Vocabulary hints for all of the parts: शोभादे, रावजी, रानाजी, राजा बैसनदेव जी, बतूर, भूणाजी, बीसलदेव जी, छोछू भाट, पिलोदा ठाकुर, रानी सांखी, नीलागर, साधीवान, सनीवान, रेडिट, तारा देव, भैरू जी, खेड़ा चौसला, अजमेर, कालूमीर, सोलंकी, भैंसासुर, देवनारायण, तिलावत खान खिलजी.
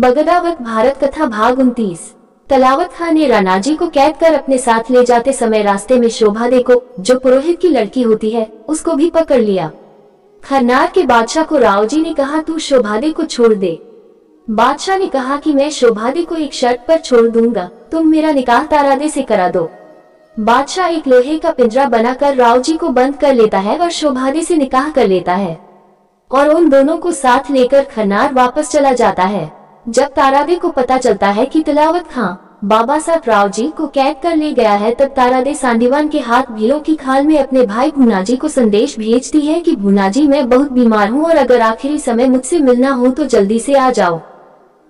बगदावत भारत कथा भाग 29। तिलावत खान ने रानाजी को कैद कर अपने साथ ले जाते समय रास्ते में शोभादे को, जो पुरोहित की लड़की होती है, उसको भी पकड़ लिया। खरनार के बादशाह को रावजी ने कहा, तू शोभादे को छोड़ दे। बादशाह ने कहा कि मैं शोभादे को एक शर्त पर छोड़ दूंगा, तुम मेरा निकाह तारा देव से करा दो। बादशाह एक लोहे का पिंजरा बनाकर रावजी को बंद कर लेता है और शोभादे से निकाह कर लेता है और उन दोनों को साथ लेकर खरनार वापस चला जाता है। जब तारा देव को पता चलता है कि तिलावत खान बाबा साहब रावजी को कैद कर ले गया है, तब तारा देव साधीवान के हाथ भीलों की खाल में अपने भाई भूणाजी को संदेश भेजती है कि भूणाजी, मैं बहुत बीमार हूँ और अगर आखिरी समय मुझसे मिलना हो तो जल्दी से आ जाओ।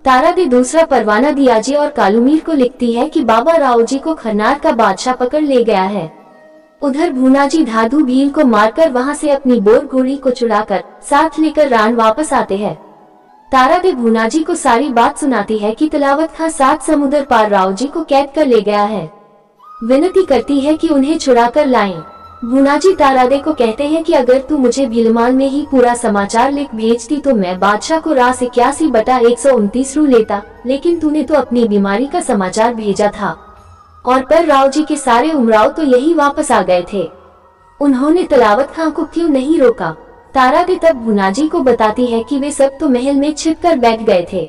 तारा देव दूसरा परवाना दियाजी और कालूमीर को लिखती है कि बाबा रावजी को खरनार का बादशाह पकड़ ले गया है। उधर भूणाजी धाधु भील को मारकर वहां से अपनी बोर घोड़ी को चुराकर साथ लेकर रान वापस आते हैं। तारा देव भूणाजी को सारी बात सुनाती है कि तिलावत खां सात समुद्र पार रावजी को कैद कर ले गया है, विनती करती है कि उन्हें छुड़ा कर लाए। भूणाजी तारा देव को कहते हैं कि अगर तू मुझे भीलमाल में ही पूरा समाचार लिख भेजती तो मैं बादशाह को रास 81/129 रू लेता, लेकिन तूने तो अपनी बीमारी का समाचार भेजा था और पर रावजी के सारे उमराव तो यही वापस आ गए थे, उन्होंने तिलावत खां को क्यों नहीं रोका। तारा देव तब भूणाजी को बताती है कि वे सब तो महल में छिप कर बैठ गए थे।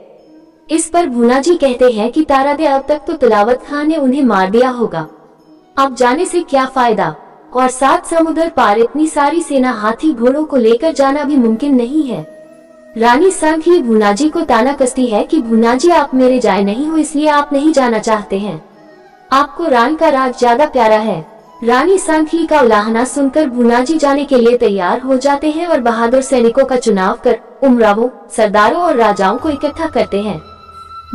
इस पर भूणाजी कहते हैं कि तारा देव, अब तक तो तिलावत खां ने उन्हें मार दिया होगा, अब जाने से क्या फायदा, और सात समुद्र पार इतनी सारी सेना हाथी घोड़ों को लेकर जाना भी मुमकिन नहीं है। रानी सांखी भूणाजी को ताना कसती है कि भूणाजी, आप मेरे जाए नहीं हो, इसलिए आप नहीं जाना चाहते हैं, आपको रान का राज ज्यादा प्यारा है। रानी सांखी का उलाहना सुनकर भूणाजी जाने के लिए तैयार हो जाते हैं और बहादुर सैनिकों का चुनाव कर उमरावों, सरदारों और राजाओं को इकट्ठा करते हैं।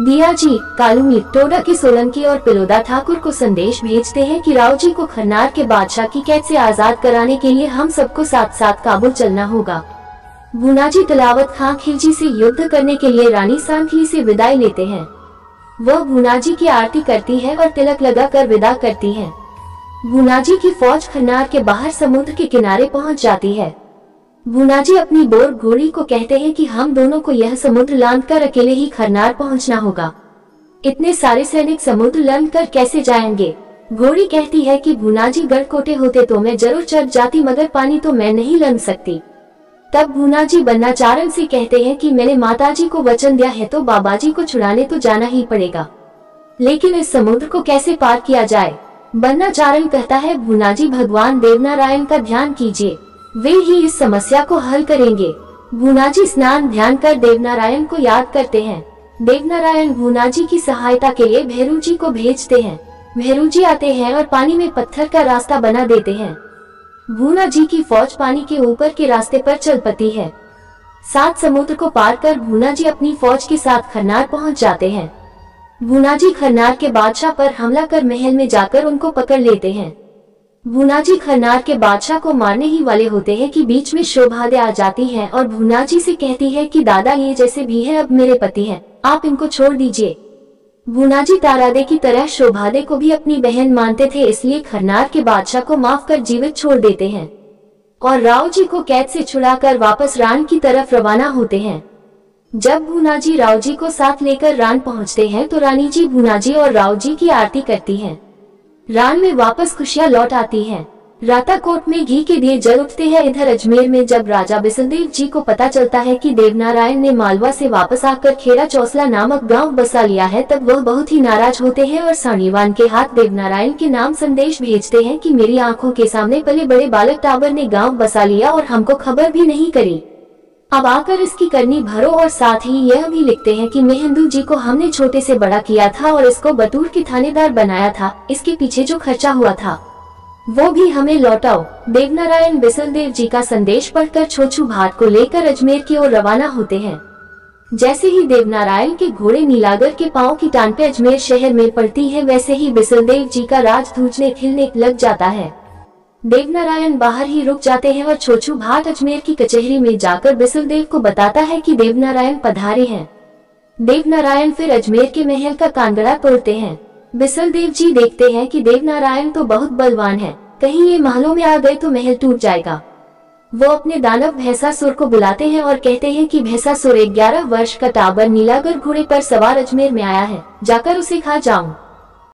दियाजी, कालूमीर, टोडा के सोलंकी और पिलोदा ठाकुर को संदेश भेजते हैं कि रावजी को खरनार के बादशाह की कैद से आजाद कराने के लिए हम सबको साथ साथ काबुल चलना होगा। भूणाजी तिलावत खान खिलजी से युद्ध करने के लिए रानी सांखी से विदाई लेते हैं। वह भूणाजी की आरती करती है और तिलक लगाकर विदा करती है। भूणाजी की फौज खरनार के बाहर समुद्र के किनारे पहुँच जाती है। भूणाजी अपनी बोर घोड़ी को कहते हैं कि हम दोनों को यह समुद्र लांघ कर अकेले ही खरनार पहुंचना होगा, इतने सारे सैनिक समुद्र लांघ कर कैसे जाएंगे। घोड़ी कहती है कि भूणाजी, गढ़कोटे होते तो मैं जरूर चढ़ जाती, मगर पानी तो मैं नहीं लांघ सकती। तब भूणाजी बन्ना चारण से कहते हैं कि मैंने माताजी को वचन दिया है तो बाबाजी को छुड़ाने तो जाना ही पड़ेगा, लेकिन इस समुद्र को कैसे पार किया जाए। बन्ना चारण कहता है, भूणाजी, भगवान देवनारायण का ध्यान कीजिए, वे ही इस समस्या को हल करेंगे। भूणाजी स्नान ध्यान कर देवनारायण को याद करते हैं। देवनारायण भूणाजी की सहायता के लिए भैरू जी को भेजते हैं। भैरू जी आते हैं और पानी में पत्थर का रास्ता बना देते हैं। भूणाजी की फौज पानी के ऊपर के रास्ते पर चल पड़ती है। सात समुद्र को पार कर भूणाजी अपनी फौज के साथ खरनार पहुँच जाते हैं। भूणाजी खरनार के बादशाह पर हमला कर महल में जाकर उनको पकड़ लेते हैं। भूणाजी खरनार के बादशाह को मारने ही वाले होते हैं कि बीच में शोभादे आ जाती है और भूणाजी से कहती है कि दादा, ये जैसे भी है अब मेरे पति हैं, आप इनको छोड़ दीजिए। भूणाजी तारादे की तरह शोभादे को भी अपनी बहन मानते थे, इसलिए खरनार के बादशाह को माफ कर जीवित छोड़ देते हैं और रावजी को कैद से छुड़ाकर वापस रान की तरफ रवाना होते हैं। जब भूणाजी रावजी को साथ लेकर रान पहुँचते हैं तो रानी जी भूणाजी और रावजी की आरती करती है। रान में वापस खुशियां लौट आती हैं। राताकोट में घी के दिए जल उठते हैं। इधर अजमेर में जब राजा बैसनदेव जी को पता चलता है कि देवनारायण ने मालवा से वापस आकर खेड़ा चौसला नामक गांव बसा लिया है, तब वह बहुत ही नाराज होते हैं और सनीवान के हाथ देवनारायण के नाम संदेश भेजते हैं कि मेरी आंखों के सामने पले बड़े बालक टावर ने गाँव बसा लिया और हमको खबर भी नहीं करी, अब आकर इसकी करनी भरो। और साथ ही यह भी लिखते हैं कि मेहंदू जी को हमने छोटे से बड़ा किया था और इसको बतूर के थानेदार बनाया था, इसके पीछे जो खर्चा हुआ था वो भी हमें लौटाओ। देवनारायण बीसलदेव जी का संदेश पढ़कर छोछू भात को लेकर अजमेर की ओर रवाना होते हैं। जैसे ही देवनारायण के घोड़े नीलागर के पाँव की टान पे अजमेर शहर में पड़ती है, वैसे ही बीसलदेव जी का राज धूजने खिलने लग जाता है। देवनारायण बाहर ही रुक जाते हैं और छोछू भाट अजमेर की कचहरी में जाकर बीसलदेव को बताता है कि देवनारायण पधारे हैं। देवनारायण फिर अजमेर के महल का कांगड़ा तोड़ते हैं। बीसलदेव जी देखते हैं कि देवनारायण तो बहुत बलवान है, कहीं ये महलों में आ गए तो महल टूट जाएगा। वो अपने दानव भैंसासुर को बुलाते हैं और कहते हैं कि भैंसासुर 11 वर्ष का टाबर नीलागर घोड़े पर सवार अजमेर में आया है, जाकर उसे खा जाऊं।